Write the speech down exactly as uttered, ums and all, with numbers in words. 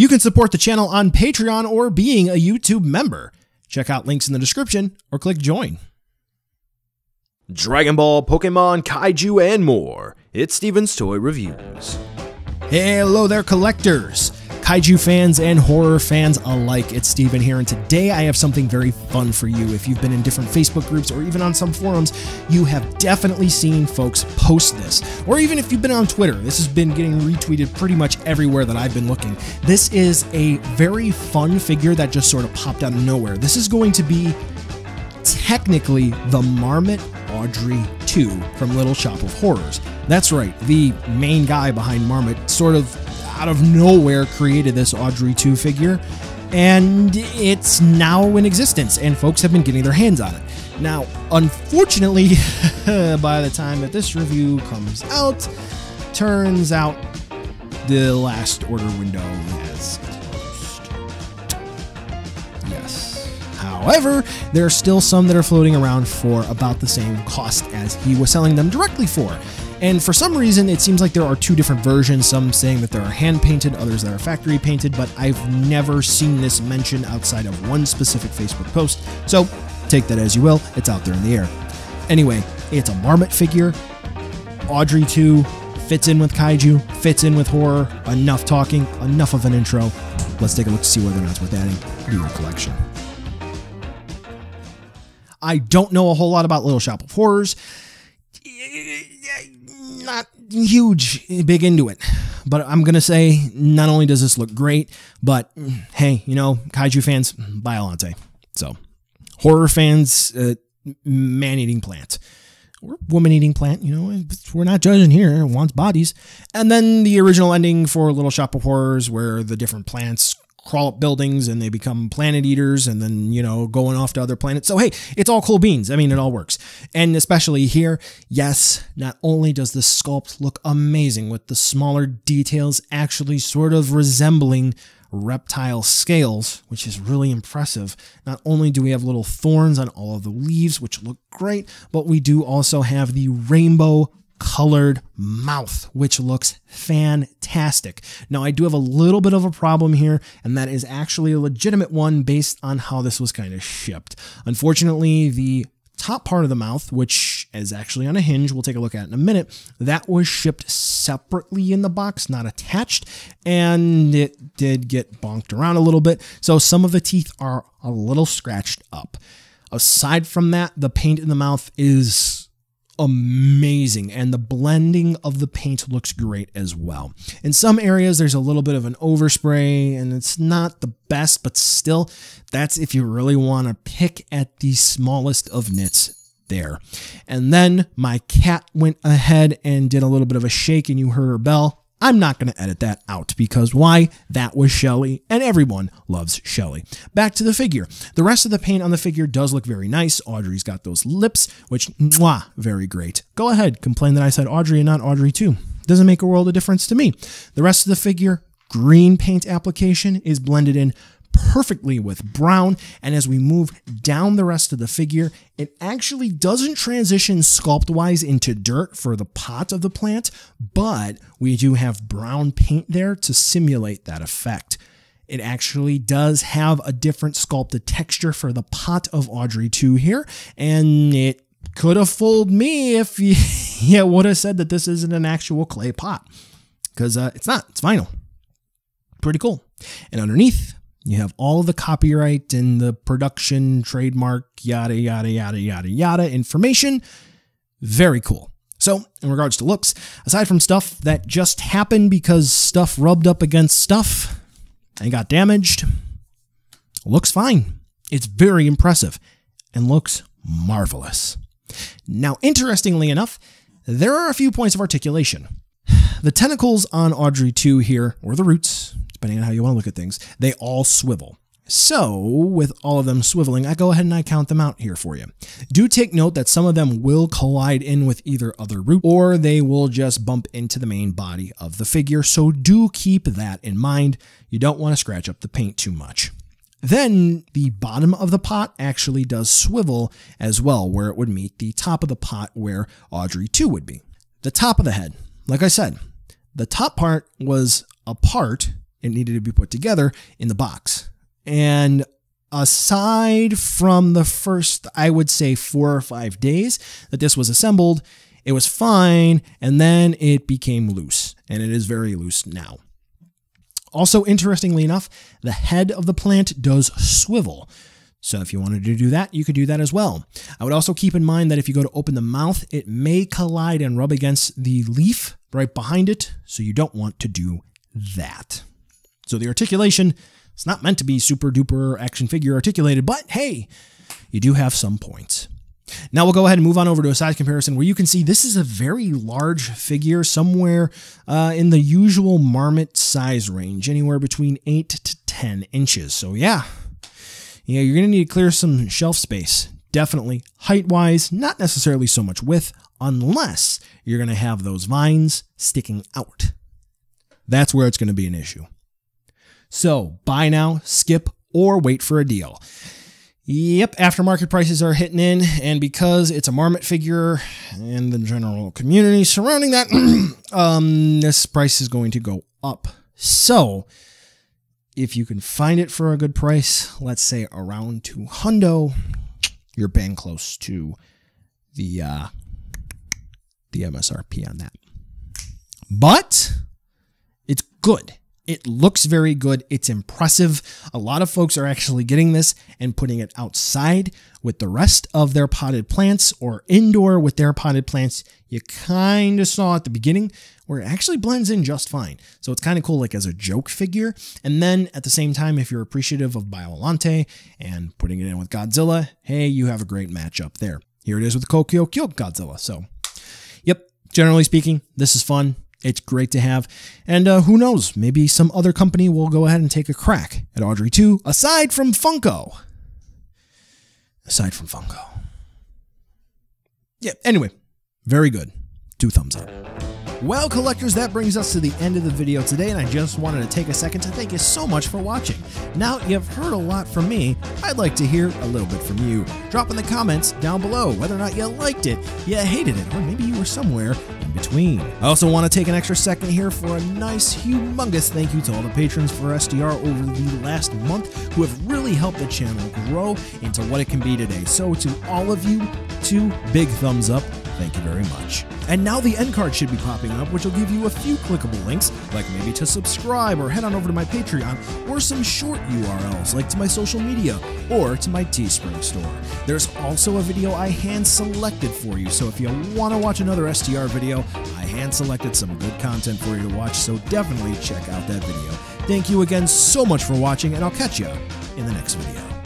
You can support the channel on Patreon or being a YouTube member. Check out links in the description or click join. Dragon Ball, Pokemon, Kaiju, and more. It's Steven's Toy Reviews. Hello there, collectors, Kaiju fans, and horror fans alike. It's Steven here, and today I have something very fun for you. If you've been in different Facebook groups or even on some forums, you have definitely seen folks post this. Or even if you've been on Twitter, this has been getting retweeted pretty much everywhere that I've been looking. This is a very fun figure that just sort of popped out of nowhere. This is going to be technically the Marmit Audrey two from Little Shop of Horrors. That's right, the main guy behind Marmit sort of out of nowhere created this Audrey two figure, and it's now in existence, and folks have been getting their hands on it. Now, unfortunately, by the time that this review comes out, turns out the last order window has closed. Yes. However, there are still some that are floating around for about the same cost as he was selling them directly for. And for some reason, it seems like there are two different versions, some saying that they are hand-painted, others that are factory-painted, but I've never seen this mentioned outside of one specific Facebook post, so take that as you will, it's out there in the air. Anyway, it's a Marmit figure. Audrey two fits in with Kaiju, fits in with horror. Enough talking, enough of an intro. Let's take a look to see whether or not it's worth adding to your collection. I don't know a whole lot about Little Shop of Horrors. Not huge, big into it. But I'm going to say, not only does this look great, but hey, you know, Kaiju fans, Biollante. So, horror fans, uh, man-eating plant. Or woman-eating plant, you know, we're not judging here, wants bodies. And then the original ending for Little Shop of Horrors, where the different plants crawl up buildings and they become planet eaters and then, you know, going off to other planets. So, hey, it's all cool beans. I mean, it all works. And especially here, yes, not only does the sculpt look amazing with the smaller details actually sort of resembling reptile scales, which is really impressive. Not only do we have little thorns on all of the leaves, which look great, but we do also have the rainbow colored mouth, which looks fantastic. Now, I do have a little bit of a problem here, and that is actually a legitimate one based on how this was kind of shipped. Unfortunately, the top part of the mouth, which is actually on a hinge, we'll take a look at it in a minute, that was shipped separately in the box, not attached, and it did get bonked around a little bit, so some of the teeth are a little scratched up. Aside from that, the paint in the mouth is amazing, and the blending of the paint looks great as well. In some areas, there's a little bit of an overspray, and it's not the best, but still, that's if you really want to pick at the smallest of nits there. And then my cat went ahead and did a little bit of a shake, and you heard her bell. I'm not going to edit that out because why? That was Shelly, and everyone loves Shelly. Back to the figure. The rest of the paint on the figure does look very nice. Audrey's got those lips, which, mwah, very great. Go ahead, complain that I said Audrey and not Audrey too. Doesn't make a world of difference to me. The rest of the figure, green paint application is blended in perfectly with brown, and as we move down the rest of the figure, it actually doesn't transition sculpt-wise into dirt for the pot of the plant, but we do have brown paint there to simulate that effect. It actually does have a different sculpted texture for the pot of Audrey two here, and it could have fooled me if you, you would have said that this isn't an actual clay pot, because uh, it's not. It's vinyl. Pretty cool. And underneath, you have all the copyright and the production, trademark, yada, yada, yada, yada, yada information. Very cool. So, in regards to looks, aside from stuff that just happened because stuff rubbed up against stuff and got damaged, looks fine. It's very impressive and looks marvelous. Now, interestingly enough, there are a few points of articulation. The tentacles on Audrey two here, or the roots, depending on how you want to look at things, they all swivel. So, with all of them swiveling, I go ahead and I count them out here for you. Do take note that some of them will collide in with either other root, or they will just bump into the main body of the figure, so do keep that in mind. You don't want to scratch up the paint too much. Then, the bottom of the pot actually does swivel as well, where it would meet the top of the pot where Audrey two would be. The top of the head, like I said, the top part was apart, It needed to be put together in the box. And aside from the first, I would say, four or five days that this was assembled, it was fine, and then it became loose, and it is very loose now. Also, interestingly enough, the head of the plant does swivel. So if you wanted to do that, you could do that as well. I would also keep in mind that if you go to open the mouth, it may collide and rub against the leaf right behind it, so you don't want to do that. So the articulation, it's not meant to be super duper action figure articulated, but hey, you do have some points. Now we'll go ahead and move on over to a size comparison where you can see this is a very large figure, somewhere uh, in the usual Marmit size range, anywhere between eight to ten inches. So yeah, yeah you're going to need to clear some shelf space. Definitely height-wise, not necessarily so much width, unless you're going to have those vines sticking out. That's where it's going to be an issue. So buy now, skip, or wait for a deal. Yep, aftermarket prices are hitting in, and because it's a Marmit figure and the general community surrounding that, um, this price is going to go up. So, if you can find it for a good price, let's say around two hundo, you're bang close to the uh, the M S R P on that. But it's good. It looks very good. It's impressive. A lot of folks are actually getting this and putting it outside with the rest of their potted plants, or indoor with their potted plants. You kind of saw at the beginning where it actually blends in just fine. So it's kind of cool, like as a joke figure. And then at the same time, if you're appreciative of Biollante and putting it in with Godzilla, hey, you have a great matchup there. Here it is with Kokyokyo Godzilla. So, yep, generally speaking, this is fun. It's great to have, and uh, who knows, maybe some other company will go ahead and take a crack at Audrey two, aside from Funko. Aside from Funko. Yeah, anyway, very good. Two thumbs up. Well, collectors, that brings us to the end of the video today, and I just wanted to take a second to thank you so much for watching. Now, you've heard a lot from me. I'd like to hear a little bit from you. Drop in the comments down below whether or not you liked it, you hated it, or maybe you were somewhere in between. I also want to take an extra second here for a nice, humongous thank you to all the patrons for S D R over the last month who have really helped the channel grow into what it can be today. So to all of you, two big thumbs up. Thank you very much. And now the end card should be popping up, which will give you a few clickable links, like maybe to subscribe or head on over to my Patreon, or some short U R Ls, like to my social media or to my Teespring store. There's also a video I hand-selected for you, so if you want to watch another S D R video, I hand-selected some good content for you to watch, so definitely check out that video. Thank you again so much for watching, and I'll catch you in the next video.